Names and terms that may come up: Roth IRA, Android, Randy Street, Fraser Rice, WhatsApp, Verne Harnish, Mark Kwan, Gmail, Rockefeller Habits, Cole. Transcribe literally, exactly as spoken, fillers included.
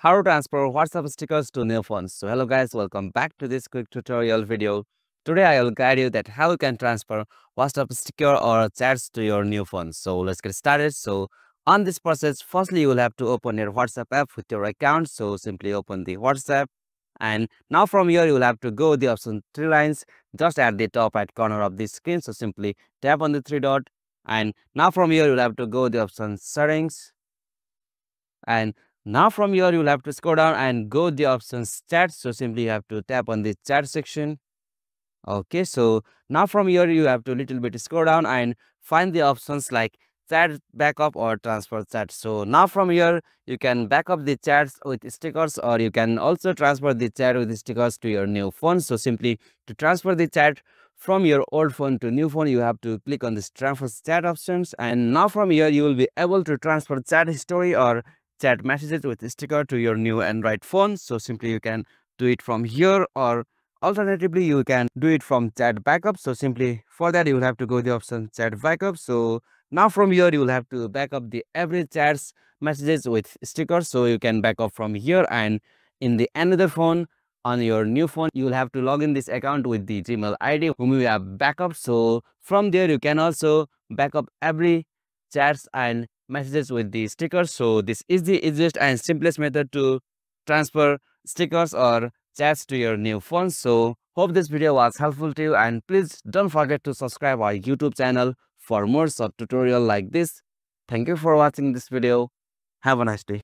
How to transfer WhatsApp stickers to new phones. So hello guys, welcome back to this quick tutorial video. Today I will guide you that how you can transfer WhatsApp sticker or chats to your new phone. So let's get started. So on this process, firstly you will have to open your WhatsApp app with your account. So simply open the WhatsApp, and now from here you will have to go the option three lines just at the top right corner of this screen. So simply tap on the three dot, and now from here you will have to go the option settings, and now from here you will have to scroll down and go the options chat. So simply you have to tap on the chat section. Okay, so now from here you have to little bit scroll down and find the options like chat backup or transfer chat. So now from here you can back up the chats with stickers, or you can also transfer the chat with stickers to your new phone. So simply to transfer the chat from your old phone to new phone, you have to click on this transfer chat options, and now from here you will be able to transfer chat history or chat messages with sticker to your new Android phone. So simply you can do it from here, or alternatively you can do it from chat backup. So simply for that you will have to go the option chat backup. So now from here you will have to back up the every chats messages with stickers. So you can back up from here, and in the another phone, on your new phone, you will have to log in this account with the Gmail I D whom you have backup. So from there you can also back up every chats and messages with the stickers. So this is the easiest and simplest method to transfer stickers or chats to your new phone. So hope this video was helpful to you, and please don't forget to subscribe our YouTube channel for more short tutorial like this. Thank you for watching this video. Have a nice day.